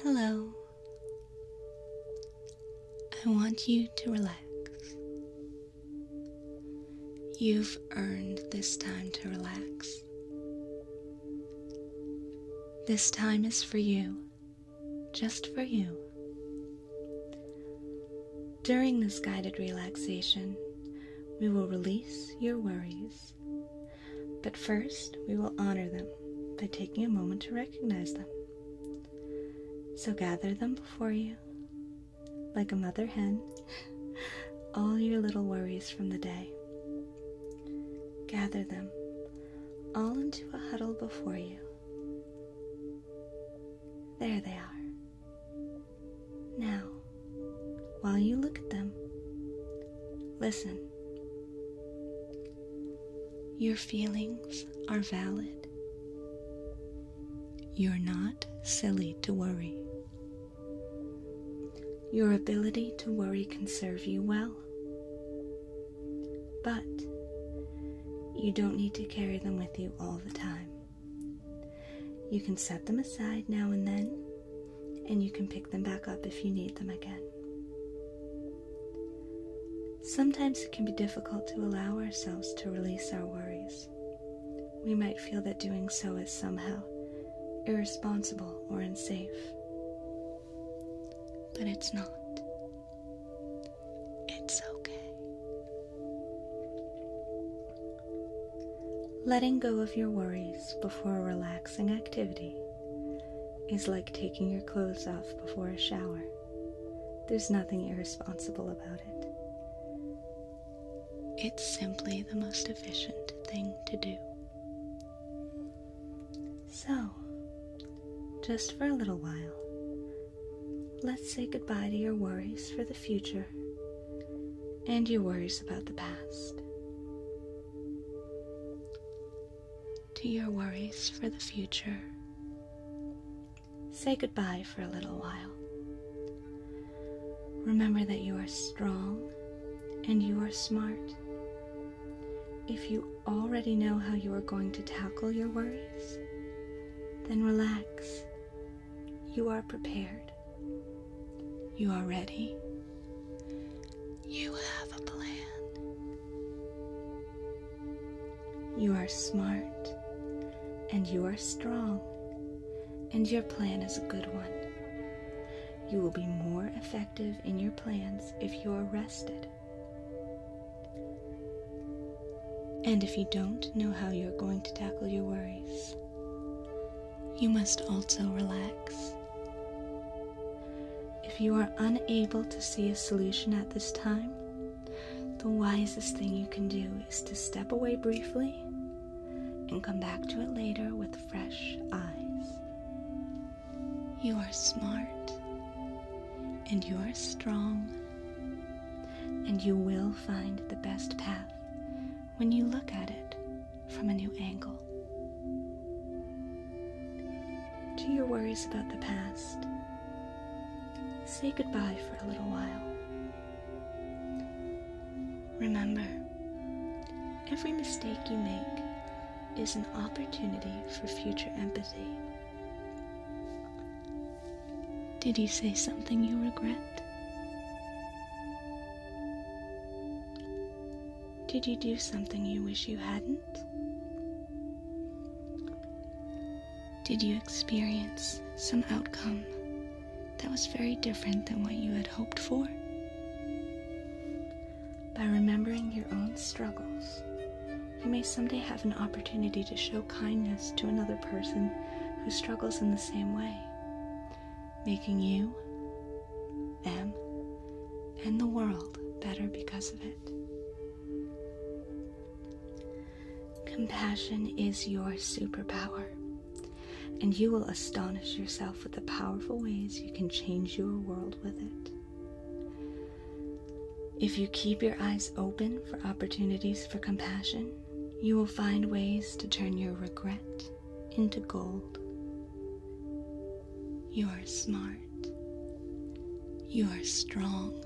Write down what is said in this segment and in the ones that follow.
Hello. I want you to relax. You've earned this time to relax. This time is for you, just for you. During this guided relaxation, we will release your worries. But first, we will honor them by taking a moment to recognize them. So gather them before you, like a mother hen, all your little worries from the day. Gather them all into a huddle before you. There they are. Now, while you look at them, listen. Your feelings are valid. You're not silly to worry. Your ability to worry can serve you well. But you don't need to carry them with you all the time. You can set them aside now and then, and you can pick them back up if you need them again. Sometimes it can be difficult to allow ourselves to release our worries. We might feel that doing so is somehow irresponsible or unsafe. But it's not. It's okay. Letting go of your worries before a relaxing activity is like taking your clothes off before a shower. There's nothing irresponsible about it. It's simply the most efficient thing to do. So, just for a little while, let's say goodbye to your worries for the future and your worries about the past. To your worries for the future, say goodbye for a little while. Remember that you are strong and you are smart. If you already know how you are going to tackle your worries, then relax. You are prepared. You are ready. You have a plan. You are smart, and you are strong, and your plan is a good one. You will be more effective in your plans if you are rested. And if you don't know how you're going to tackle your worries, you must also relax. If you are unable to see a solution at this time, the wisest thing you can do is to step away briefly and come back to it later with fresh eyes. You are smart, and you are strong, and you will find the best path when you look at it from a new angle. To your worries about the past, say goodbye for a little while. Remember, every mistake you make is an opportunity for future empathy. Did you say something you regret? Did you do something you wish you hadn't? Did you experience some outcome that was very different than what you had hoped for? By remembering your own struggles, you may someday have an opportunity to show kindness to another person who struggles in the same way, making you, them, and the world better because of it. Compassion is your superpower, and you will astonish yourself with the powerful ways you can change your world with it. If you keep your eyes open for opportunities for compassion, you will find ways to turn your regret into gold. You are smart, you are strong,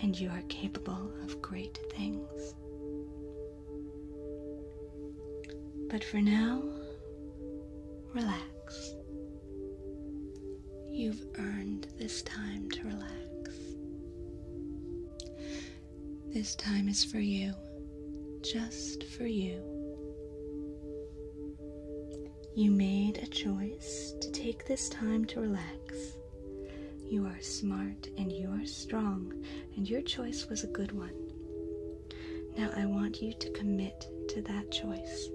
and you are capable of great things. But for now, relax. takes time to relax. This time is for you, just for you. You made a choice to take this time to relax. You are smart and you are strong, and your choice was a good one. Now I want you to commit to that choice.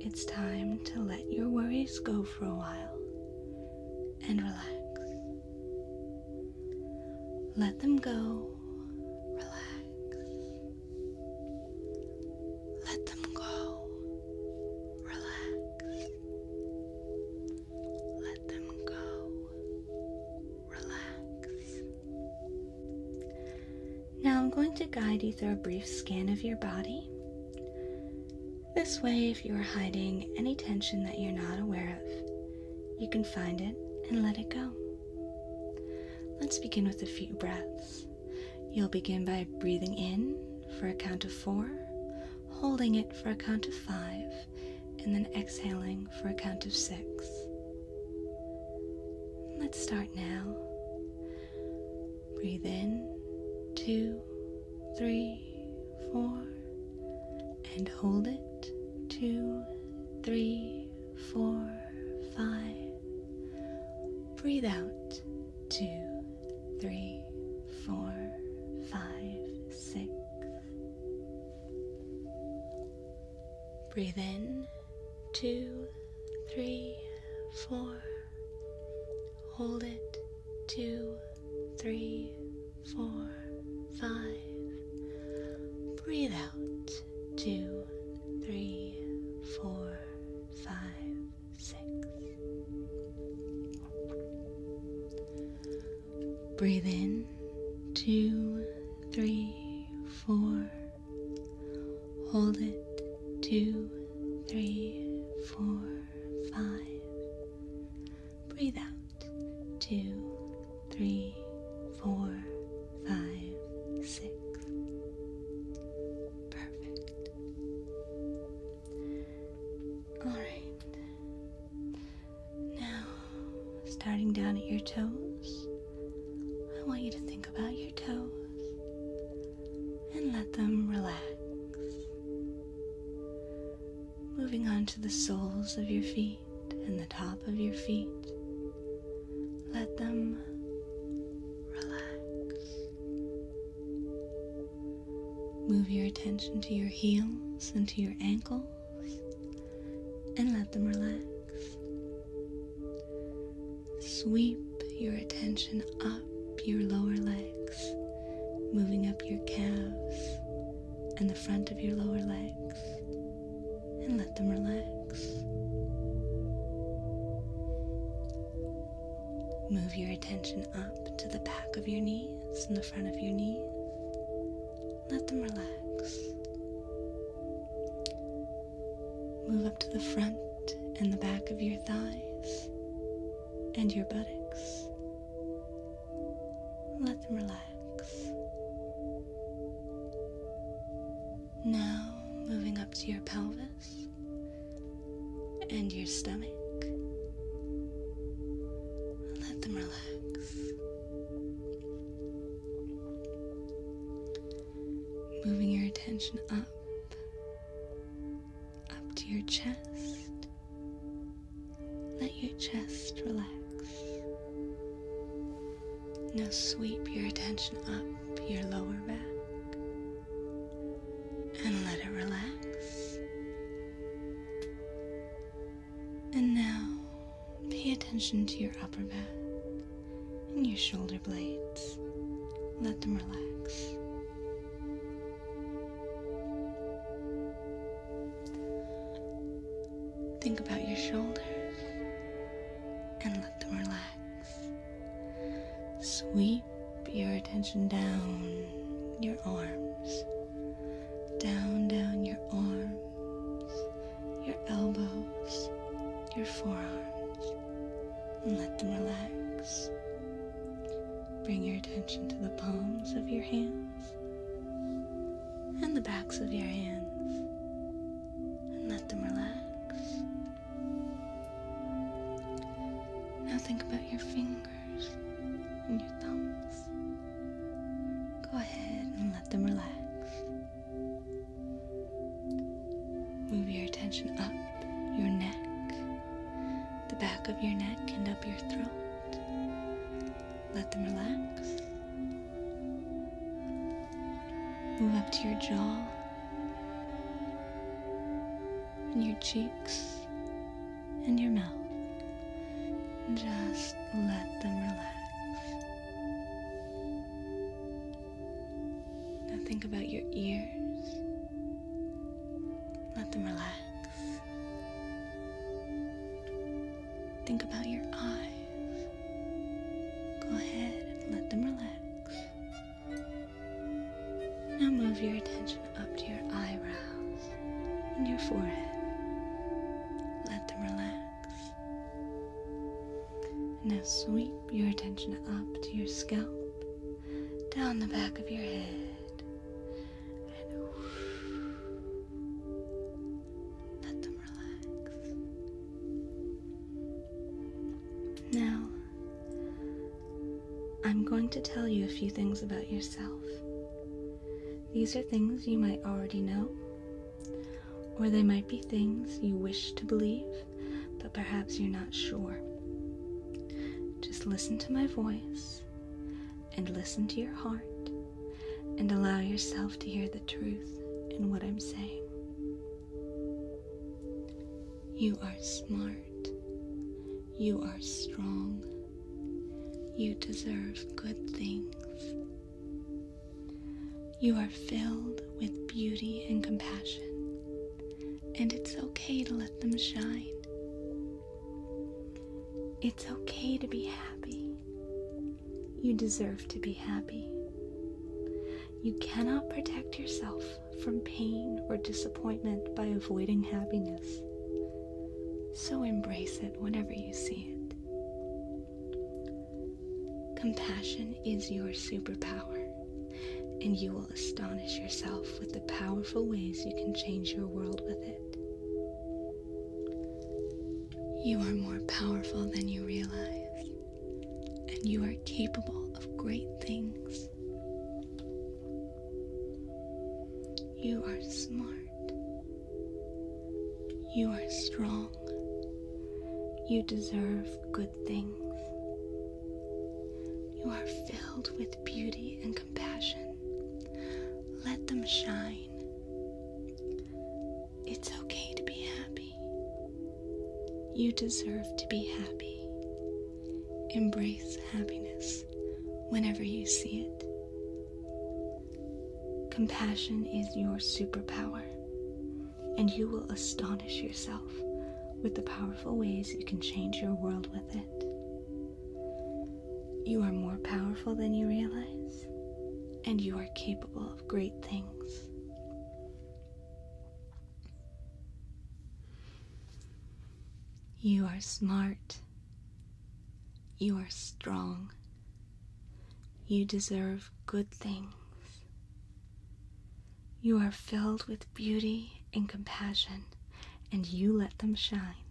It's time to let your worries go for a while and relax. Let them go. Relax. Let them go. Relax. Let them go. Relax. Now I'm going to guide you through a brief scan of your body. This way, if you are hiding any tension that you're not aware of, you can find it and let it go. Let's begin with a few breaths. You'll begin by breathing in for a count of 4, holding it for a count of 5, and then exhaling for a count of 6. Let's start now. Breathe in, 2, 3, 4, and hold it. 2, 3, 4, 5. Breathe out. 2, 3, 4, 5, 6. Breathe in. 2, 3, 4. Hold it. 2, 3, 4, 5. Breathe out. 2, 3, 4, 5, 6. Breathe in. 2, 3, 4. Hold it. 2, 3, 4, 5. Breathe out. 2, 3, 4, 5, 6. Starting down at your toes, I want you to think about your toes and let them relax. Moving on to the soles of your feet and the top of your feet, let them relax. Move your attention to your heels and to your ankles and let them relax. Sweep your attention up your lower legs, moving up your calves and the front of your lower legs, and let them relax. Move your attention up to the back of your knees and the front of your knees. Let them relax. Move up to the front and the back of your thighs and your buttocks. Let them relax. Now moving up to your pelvis and your stomach. Let them relax. Moving your attention up to your chest. Let your chest relax. Now sweep your attention up your lower back and let it relax. And now pay attention to your upper back and your shoulder blades. Let them relax. Think about your shoulders and let them relax. Sweep your attention down your arms, down your arms, your elbows, your forearms, and let them relax. Bring your attention to the palms of your hands and the backs of your hands, and let them relax. Now think about your fingers. and your thumbs. Go ahead and let them relax. Move your attention up your neck, the back of your neck and up your throat. Let them relax. Move up to your jaw and your cheeks and your mouth. Just let them relax. Now think about your ears. Let them relax. Think about your eyes. Go ahead and let them relax. Now move your attention up to your eyebrows and your forehead. Let them relax. Now sweep your attention up to your scalp, down the back of your head, and whoosh, let them relax. Now, I'm going to tell you a few things about yourself. These are things you might already know, or they might be things you wish to believe, but perhaps you're not sure. Just listen to my voice, and listen to your heart, and allow yourself to hear the truth in what I'm saying. You are smart. You are strong. You deserve good things. You are filled with beauty and compassion, and it's okay to let them shine. It's okay to be happy. You deserve to be happy. You cannot protect yourself from pain or disappointment by avoiding happiness. So embrace it whenever you see it. Compassion is your superpower, and you will astonish yourself with the powerful ways you can change your world with it. You are more powerful than you realize, and you are capable of great things. You are smart. You are strong. You deserve good things. You are filled with beauty and compassion. Let them shine. It's okay to be happy. You deserve to be happy. Embrace happiness whenever you see it. Compassion is your superpower, and you will astonish yourself with the powerful ways you can change your world with it. You are more powerful than you realize, and you are capable of great things. You are smart. You are strong. You deserve good things. You are filled with beauty and compassion, and you let them shine.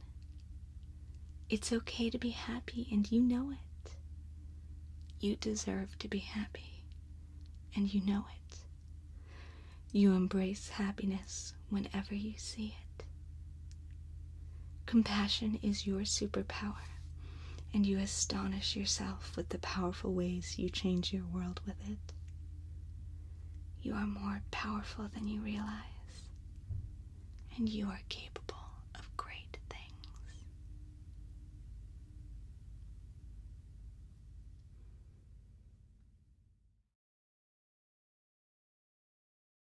It's okay to be happy, and you know it. You deserve to be happy, and you know it. You embrace happiness whenever you see it. Compassion is your superpower, and you astonish yourself with the powerful ways you change your world with it. You are more powerful than you realize, and you are capable